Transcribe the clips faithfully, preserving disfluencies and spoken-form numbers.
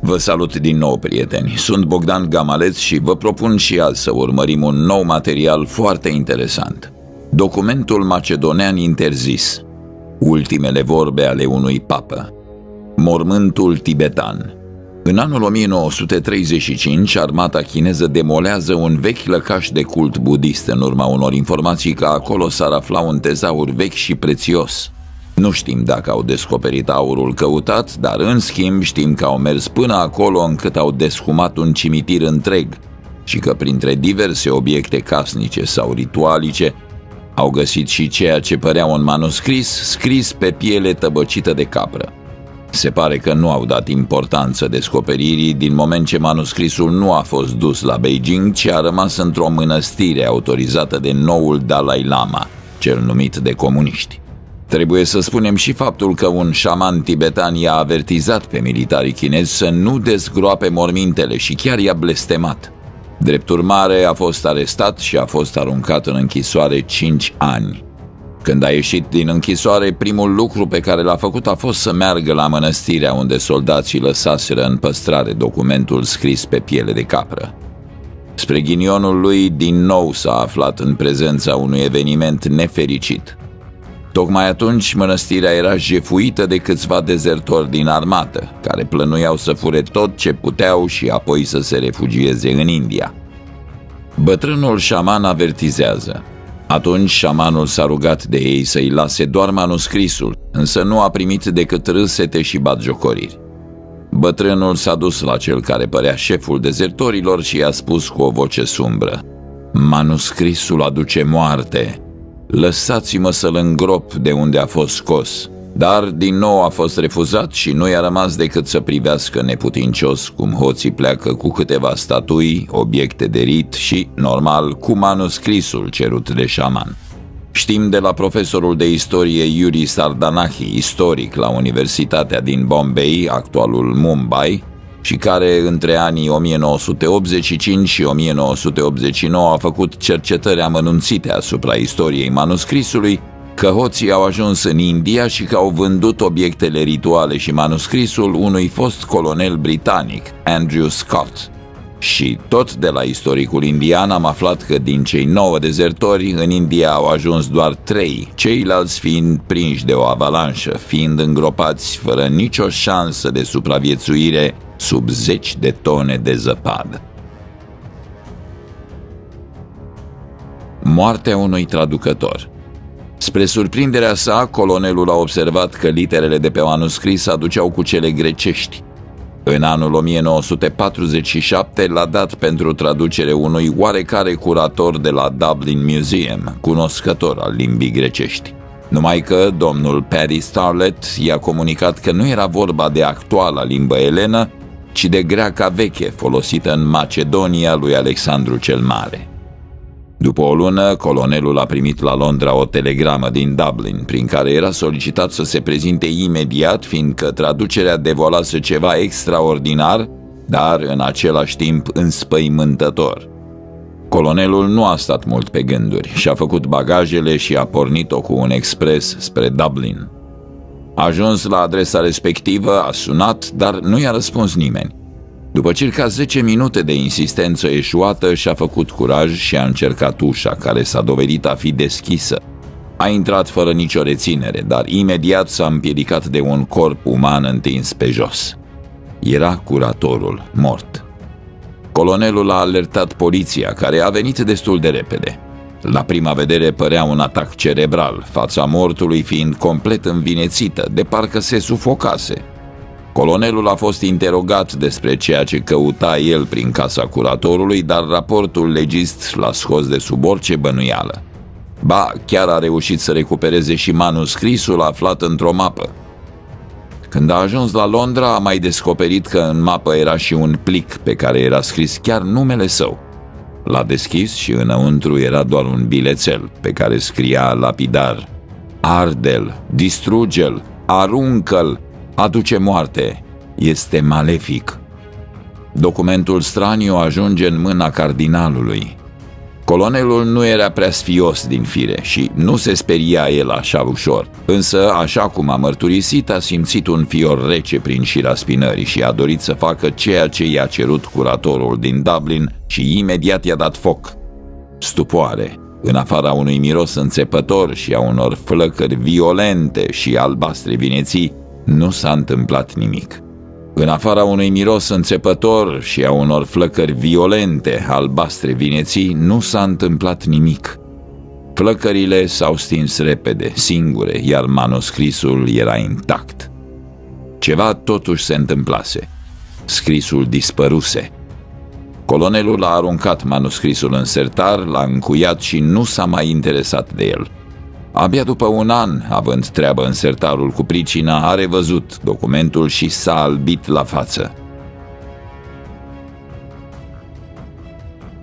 Vă salut din nou, prieteni! Sunt Bogdan Gamaleț și vă propun și azi să urmărim un nou material foarte interesant. Documentul macedonean interzis. Ultimele vorbe ale unui papă. Mormântul tibetan. În anul o mie nouă sute treizeci și cinci, armata chineză demolează un vechi lăcaș de cult budist în urma unor informații că acolo s-ar afla un tezaur vechi și prețios. Nu știm dacă au descoperit aurul căutat, dar în schimb știm că au mers până acolo încât au deshumat un cimitir întreg și că printre diverse obiecte casnice sau ritualice au găsit și ceea ce părea un manuscris scris pe piele tăbăcită de capră. Se pare că nu au dat importanță descoperirii din moment ce manuscrisul nu a fost dus la Beijing, ci a rămas într-o mănăstire autorizată de noul Dalai Lama, cel numit de comuniști. Trebuie să spunem și faptul că un șaman tibetan i-a avertizat pe militarii chinezi să nu dezgroape mormintele și chiar i-a blestemat. Drept urmare, a fost arestat și a fost aruncat în închisoare cinci ani. Când a ieșit din închisoare, primul lucru pe care l-a făcut a fost să meargă la mănăstirea unde soldații lăsaseră în păstrare documentul scris pe piele de capră. Spre ghinionul lui, din nou s-a aflat în prezența unui eveniment nefericit. Tocmai atunci, mănăstirea era jefuită de câțiva dezertori din armată, care plănuiau să fure tot ce puteau și apoi să se refugieze în India. Bătrânul șaman avertizează. Atunci șamanul s-a rugat de ei să-i lase doar manuscrisul, însă nu a primit decât râsete și batjocoriri. Bătrânul s-a dus la cel care părea șeful dezertorilor și i-a spus cu o voce sumbră: "Manuscrisul aduce moarte. Lăsați-mă să-l îngrop de unde a fost scos." Dar din nou a fost refuzat și nu i-a rămas decât să privească neputincios cum hoții pleacă cu câteva statui, obiecte de rit și, normal, cu manuscrisul cerut de șaman. Știm de la profesorul de istorie Yuri Sardanahi, istoric la Universitatea din Bombay, actualul Mumbai, și care între anii o mie nouă sute optzeci și cinci și o mie nouă sute optzeci și nouă a făcut cercetări amănunțite asupra istoriei manuscrisului, că hoții au ajuns în India și că au vândut obiectele rituale și manuscrisul unui fost colonel britanic, Andrew Scott. Și tot de la istoricul indian am aflat că din cei nouă dezertori, în India au ajuns doar trei, ceilalți fiind prinși de o avalanșă, fiind îngropați fără nicio șansă de supraviețuire sub zeci de tone de zăpadă. Moartea unui traducător. Spre surprinderea sa, colonelul a observat că literele de pe manuscris aduceau cu cele grecești. În anul o mie nouă sute patruzeci și șapte l-a dat pentru traducere unui oarecare curator de la Dublin Museum, cunoscător al limbii grecești. Numai că domnul Perry Starlet i-a comunicat că nu era vorba de actuala limbă elenă, ci de greaca veche folosită în Macedonia lui Alexandru cel Mare. După o lună, colonelul a primit la Londra o telegramă din Dublin, prin care era solicitat să se prezinte imediat, fiindcă traducerea devolase ceva extraordinar, dar în același timp înspăimântător. Colonelul nu a stat mult pe gânduri și a făcut bagajele și a pornit-o cu un expres spre Dublin. A ajuns la adresa respectivă, a sunat, dar nu i-a răspuns nimeni. După circa zece minute de insistență eșuată, și-a făcut curaj și a încercat ușa, care s-a dovedit a fi deschisă. A intrat fără nicio reținere, dar imediat s-a împiedicat de un corp uman întins pe jos. Era curatorul, mort. Colonelul a alertat poliția, care a venit destul de repede. La prima vedere părea un atac cerebral, fața mortului fiind complet învinețită, de parcă se sufocase. Colonelul a fost interogat despre ceea ce căuta el prin casa curatorului, dar raportul legist l-a scos de sub orice bănuială. Ba, chiar a reușit să recupereze și manuscrisul aflat într-o mapă. Când a ajuns la Londra, a mai descoperit că în mapă era și un plic pe care era scris chiar numele său. L-a deschis și înăuntru era doar un bilețel pe care scria lapidar: "Arde-l, distruge-l, aruncă-l! Aduce moarte. Este malefic." Documentul straniu ajunge în mâna cardinalului. Colonelul nu era prea sfios din fire și nu se speria el așa ușor, însă, așa cum a mărturisit, a simțit un fior rece prin șira spinării și a dorit să facă ceea ce i-a cerut curatorul din Dublin și imediat i-a dat foc. Stupoare, în afara unui miros înțepător și a unor flăcări violente și albastre vineții, nu s-a întâmplat nimic. În afara unui miros înțepător și a unor flăcări violente, albastre vineții, nu s-a întâmplat nimic. Flăcările s-au stins repede, singure, iar manuscrisul era intact. Ceva totuși se întâmplase. Scrisul dispăruse. Colonelul a aruncat manuscrisul în sertar, l-a încuiat și nu s-a mai interesat de el. Abia după un an, având treabă în sertarul cu pricina, a revăzut documentul și s-a albit la față.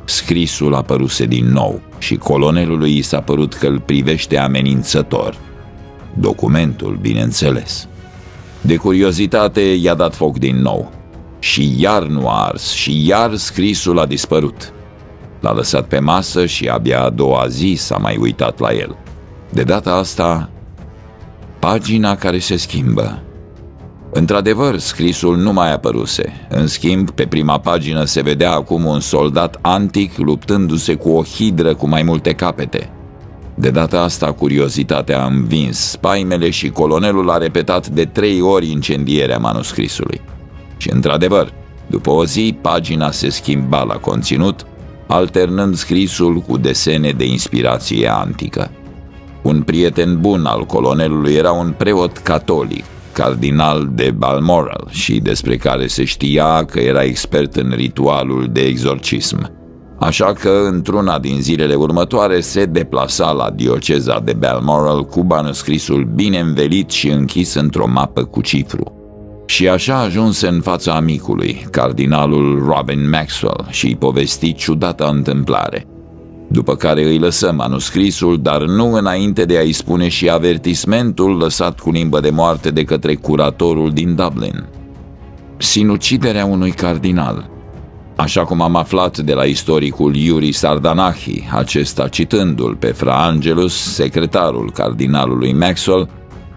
Scrisul apăruse din nou și colonelului i s-a părut că îl privește amenințător. Documentul, bineînțeles. De curiozitate, i-a dat foc din nou. Și iar nu a ars, și iar scrisul a dispărut. L-a lăsat pe masă și abia a doua zi s-a mai uitat la el. De data asta, pagina care se schimbă. Într-adevăr, scrisul nu mai apăruse. În schimb, pe prima pagină se vedea acum un soldat antic luptându-se cu o hidră cu mai multe capete. De data asta, curiozitatea a învins spaimele și colonelul a repetat de trei ori incendierea manuscrisului. Și, într-adevăr, după o zi, pagina se schimba la conținut, alternând scrisul cu desene de inspirație antică. Un prieten bun al colonelului era un preot catolic, cardinal de Balmoral, și despre care se știa că era expert în ritualul de exorcism. Așa că, într-una din zilele următoare, se deplasa la dioceza de Balmoral cu manuscrisul bine învelit și închis într-o mapă cu cifru. Și așa ajunse în fața amicului, cardinalul Robin Maxwell, și îi povesti ciudata întâmplare. După care îi lăsă manuscrisul, dar nu înainte de a-i spune și avertismentul lăsat cu limbă de moarte de către curatorul din Dublin. Sinuciderea unui cardinal. Așa cum am aflat de la istoricul Yuri Sardanahi, acesta citându-l pe Fra Angelus, secretarul cardinalului Maxwell,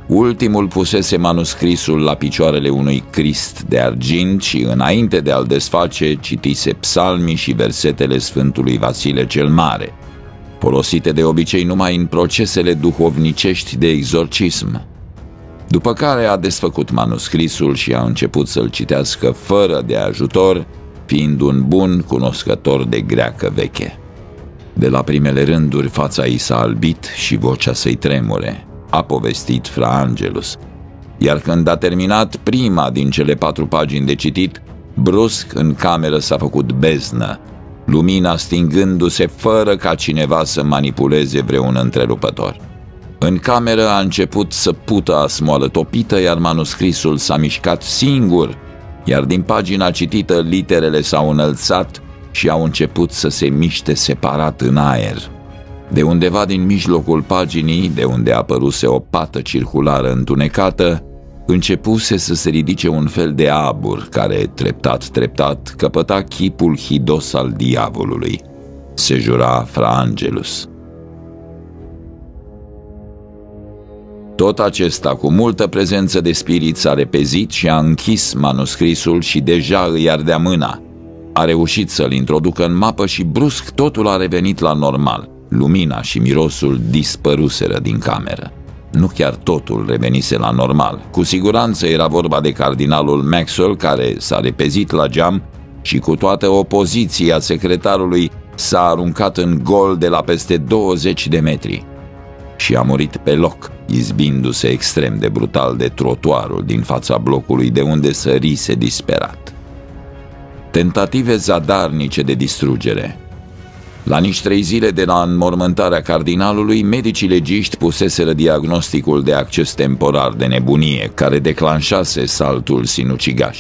ultimul pusese manuscrisul la picioarele unui crist de argint și, înainte de a-l desface, citise psalmii și versetele Sfântului Vasile cel Mare, folosite de obicei numai în procesele duhovnicești de exorcism. După care a desfăcut manuscrisul și a început să-l citească fără de ajutor, fiind un bun cunoscător de greacă veche. De la primele rânduri, fața i s-a albit și vocea să-i tremure, a povestit Fra Angelus. Iar când a terminat prima din cele patru pagini de citit, brusc în cameră s-a făcut beznă, lumina stingându-se fără ca cineva să manipuleze vreun întrerupător. În cameră a început să pută asmoală topită, iar manuscrisul s-a mișcat singur, iar din pagina citită literele s-au înălțat și au început să se miște separat în aer. De undeva din mijlocul paginii, de unde apăruse o pată circulară întunecată, începuse să se ridice un fel de abur care, treptat, treptat, căpăta chipul hidos al diavolului. Se jura Fra Angelus. Tot acesta, cu multă prezență de spirit, s-a repezit și a închis manuscrisul și deja îi ardea mâna. A reușit să-l introducă în mapă și brusc totul a revenit la normal. Lumina și mirosul dispăruseră din cameră. Nu chiar totul revenise la normal. Cu siguranță era vorba de cardinalul Maxwell, care s-a repezit la geam și, cu toată opoziția secretarului, s-a aruncat în gol de la peste douăzeci de metri. Și a murit pe loc, izbindu-se extrem de brutal de trotuarul din fața blocului, de unde sărise disperat. Tentative zadarnice de distrugere. La nici trei zile de la înmormântarea cardinalului, medicii legiști puseseră diagnosticul de acces temporar de nebunie, care declanșase saltul sinucigaș.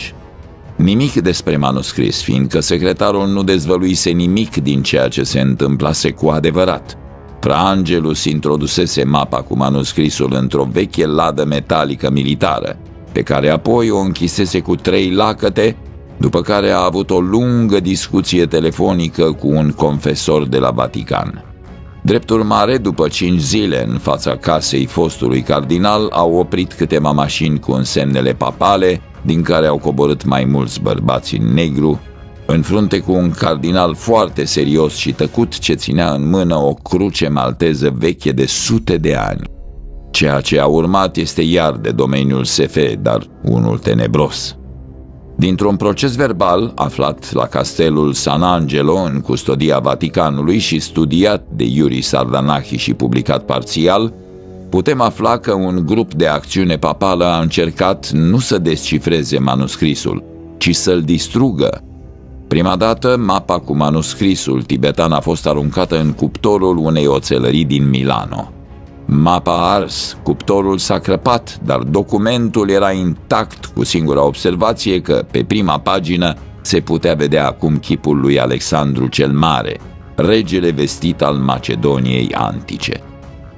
Nimic despre manuscris, fiindcă secretarul nu dezvăluise nimic din ceea ce se întâmplase cu adevărat. Fra Angelus introdusese mapa cu manuscrisul într-o veche ladă metalică militară, pe care apoi o închisese cu trei lacăte, după care a avut o lungă discuție telefonică cu un confesor de la Vatican. Drept urmare, după cinci zile în fața casei fostului cardinal, au oprit câteva mașini cu însemnele papale, din care au coborât mai mulți bărbați în negru, în frunte cu un cardinal foarte serios și tăcut ce ținea în mână o cruce malteză veche de sute de ani. Ceea ce a urmat este iar de domeniul S F, dar unul tenebros. Dintr-un proces verbal aflat la Castelul San Angelo, în custodia Vaticanului și studiat de Yuri Sardanahi și publicat parțial, putem afla că un grup de acțiune papală a încercat nu să descifreze manuscrisul, ci să-l distrugă. Prima dată, mapa cu manuscrisul tibetan a fost aruncată în cuptorul unei oțelării din Milano. Mapa a ars, cuptorul s-a crăpat, dar documentul era intact, cu singura observație că, pe prima pagină, se putea vedea acum chipul lui Alexandru cel Mare, regele vestit al Macedoniei antice.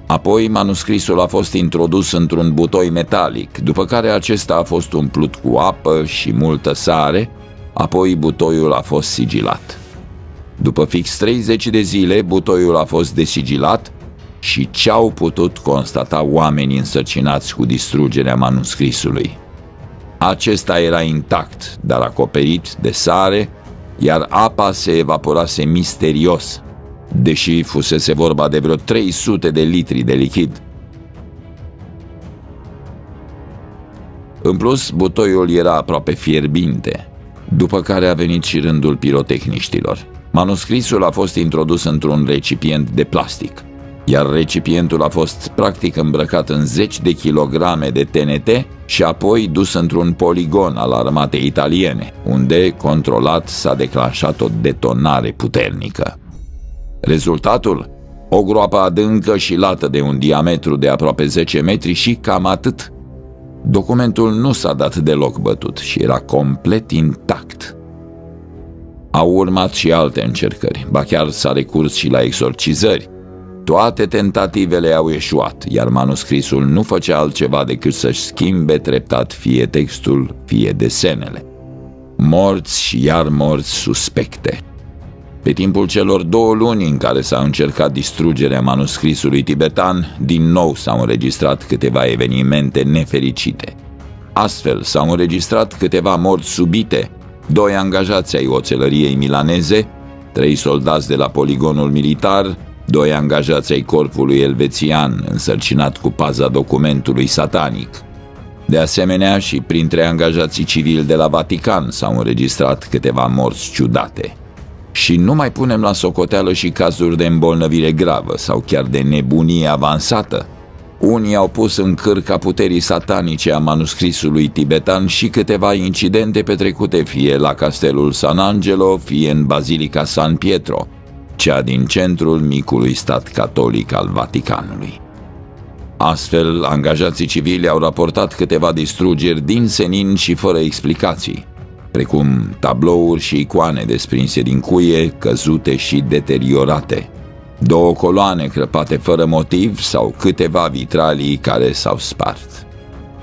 Apoi, manuscrisul a fost introdus într-un butoi metalic, după care acesta a fost umplut cu apă și multă sare, apoi butoiul a fost sigilat. După fix treizeci de zile, butoiul a fost desigilat și ce-au putut constata oamenii însărcinați cu distrugerea manuscrisului. Acesta era intact, dar acoperit de sare, iar apa se evaporase misterios, deși fusese vorba de vreo trei sute de litri de lichid. În plus, butoiul era aproape fierbinte, după care a venit și rândul pirotehniștilor. Manuscrisul a fost introdus într-un recipient de plastic, iar recipientul a fost practic îmbrăcat în zeci de kilograme de T N T și apoi dus într-un poligon al armatei italiene, unde, controlat, s-a declanșat o detonare puternică. Rezultatul? O groapă adâncă și lată de un diametru de aproape zece metri și cam atât. Documentul nu s-a dat deloc bătut și era complet intact. Au urmat și alte încercări, ba chiar s-a recurs și la exorcizări. Toate tentativele au eșuat, iar manuscrisul nu făcea altceva decât să-și schimbe treptat fie textul, fie desenele. Morți și iar morți suspecte. Pe timpul celor două luni în care s-a încercat distrugerea manuscrisului tibetan, din nou s-au înregistrat câteva evenimente nefericite. Astfel, s-au înregistrat câteva morți subite, doi angajați ai oțelăriei milaneze, trei soldați de la poligonul militar, doi angajați ai corpului elvețian, însărcinat cu paza documentului satanic. De asemenea, și printre angajații civili de la Vatican s-au înregistrat câteva morți ciudate. Și nu mai punem la socoteală și cazuri de îmbolnăvire gravă sau chiar de nebunie avansată. Unii au pus în cârca puterii satanice a manuscrisului tibetan și câteva incidente petrecute fie la Castelul San Angelo, fie în Basilica San Pietro, cea din centrul micului stat catolic al Vaticanului. Astfel, angajații civili au raportat câteva distrugeri din senin și fără explicații, precum tablouri și icoane desprinse din cuie, căzute și deteriorate, două coloane crăpate fără motiv sau câteva vitralii care s-au spart.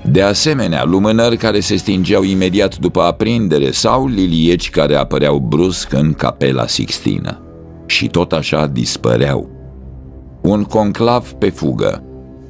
De asemenea, lumânări care se stingeau imediat după aprindere sau lilieci care apăreau brusc în Capela Sixtină și tot așa dispăreau. Un conclav pe fugă.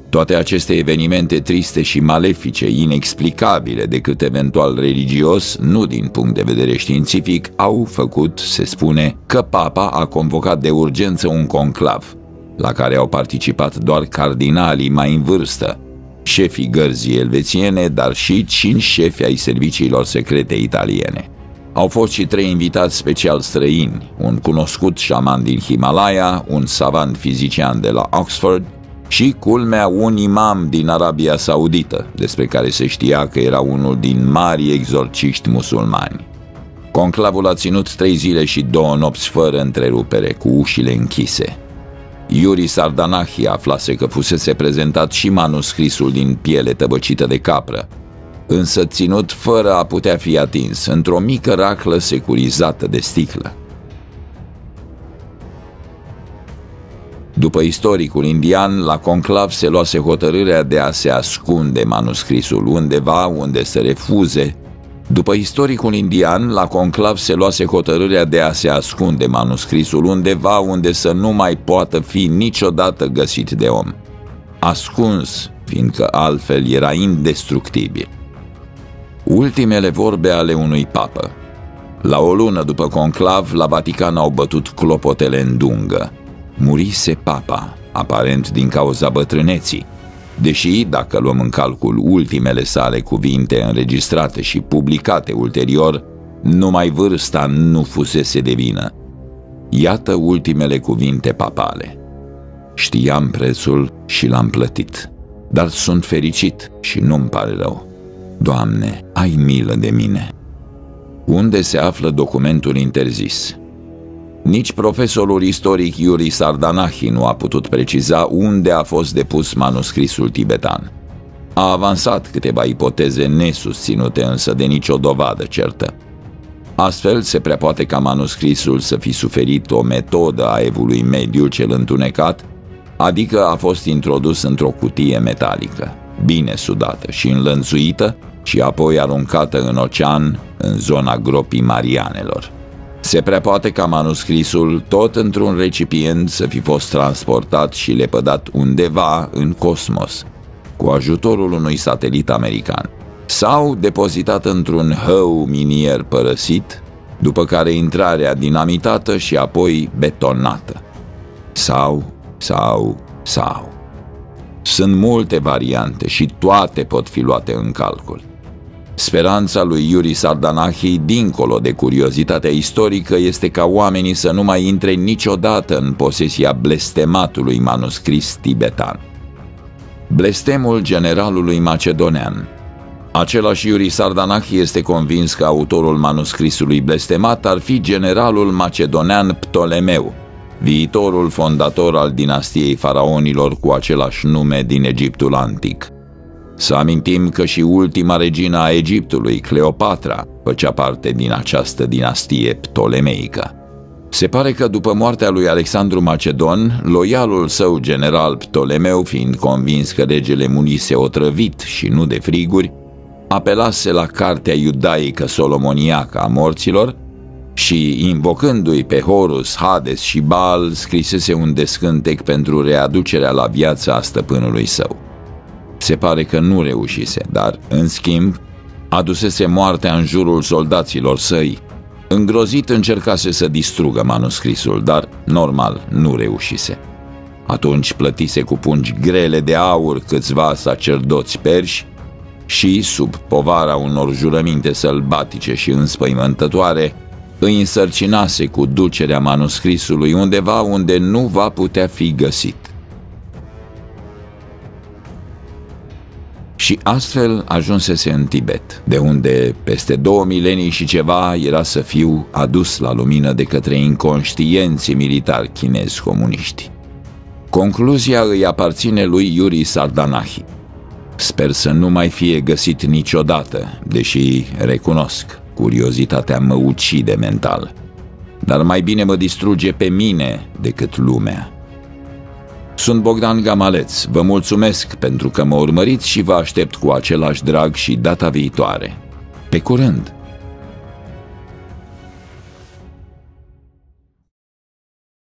Toate aceste evenimente triste și malefice, inexplicabile decât eventual religios, nu din punct de vedere științific, au făcut, se spune, că papa a convocat de urgență un conclav, la care au participat doar cardinalii mai în vârstă, șefii gărzii elvețiene, dar și cinci șefi ai serviciilor secrete italiene. Au fost și trei invitați special străini, un cunoscut șaman din Himalaya, un savant fizician de la Oxford și, culmea, un imam din Arabia Saudită, despre care se știa că era unul din mari exorciști musulmani. Conclavul a ținut trei zile și două nopți fără întrerupere, cu ușile închise. Yuri Sardanahi aflase că fusese prezentat și manuscrisul din piele tăbăcită de capră, însă ținut fără a putea fi atins, într-o mică raclă securizată de sticlă. După istoricul indian, la conclav se luase hotărârea de a se ascunde manuscrisul undeva unde se refuze După istoricul indian, la conclav se luase hotărârea de a se ascunde manuscrisul undeva unde să nu mai poată fi niciodată găsit de om. Ascuns, fiindcă altfel era indestructibil. Ultimele vorbe ale unui papă. La o lună după conclav, la Vatican au bătut clopotele în dungă. Murise papa, aparent din cauza bătrâneții, deși, dacă luăm în calcul ultimele sale cuvinte înregistrate și publicate ulterior, numai vârsta nu fusese de vină. Iată ultimele cuvinte papale. Știam prețul și l-am plătit, dar sunt fericit și nu-mi pare rău. Doamne, ai milă de mine! Unde se află documentul interzis? Nici profesorul istoric Yuri Sardanahi nu a putut preciza unde a fost depus manuscrisul tibetan. A avansat câteva ipoteze nesusținute însă de nicio dovadă certă. Astfel, se prea poate ca manuscrisul să fi suferit o metodă a evului mediu cel întunecat, adică a fost introdus într-o cutie metalică, bine sudată și înlănțuită, și apoi aruncată în ocean, în zona gropii Marianelor. Se prea poate ca manuscrisul, tot într-un recipient, să fi fost transportat și lepădat undeva în cosmos, cu ajutorul unui satelit american, sau depozitat într-un hău minier părăsit, după care intrarea dinamitată și apoi betonată. Sau, sau, sau. Sunt multe variante și toate pot fi luate în calcul. Speranța lui Yuri Sardanahi, dincolo de curiozitatea istorică, este ca oamenii să nu mai intre niciodată în posesia blestematului manuscris tibetan. Blestemul generalului macedonean. Același Yuri Sardanahi este convins că autorul manuscrisului blestemat ar fi generalul macedonean Ptolemeu, viitorul fondator al dinastiei faraonilor cu același nume din Egiptul antic. Să amintim că și ultima regina a Egiptului, Cleopatra, făcea parte din această dinastie ptolemeică. Se pare că după moartea lui Alexandru Macedon, loialul său general Ptolemeu, fiind convins că regele murise otrăvit și nu de friguri, apelase la cartea iudaică solomoniacă a morților și, invocându-i pe Horus, Hades și Baal, scrisese un descântec pentru readucerea la viață a stăpânului său. Se pare că nu reușise, dar, în schimb, adusese moartea în jurul soldaților săi. Îngrozit încercase să distrugă manuscrisul, dar, normal, nu reușise. Atunci plătise cu pungi grele de aur câțiva sacerdoți perși și, sub povara unor jurăminte sălbatice și înspăimântătoare, îi însărcinase cu ducerea manuscrisului undeva unde nu va putea fi găsit. Și astfel ajunsese în Tibet, de unde, peste două milenii și ceva, era să fiu adus la lumină de către inconștienții militari chinezi comuniști. Concluzia îi aparține lui Yuri Sardanahi. Sper să nu mai fie găsit niciodată, deși, recunosc, curiozitatea mă ucide mental. Dar mai bine mă distruge pe mine decât lumea. Sunt Bogdan Gamaleț, vă mulțumesc pentru că mă urmăriți și vă aștept cu același drag și data viitoare. Pe curând!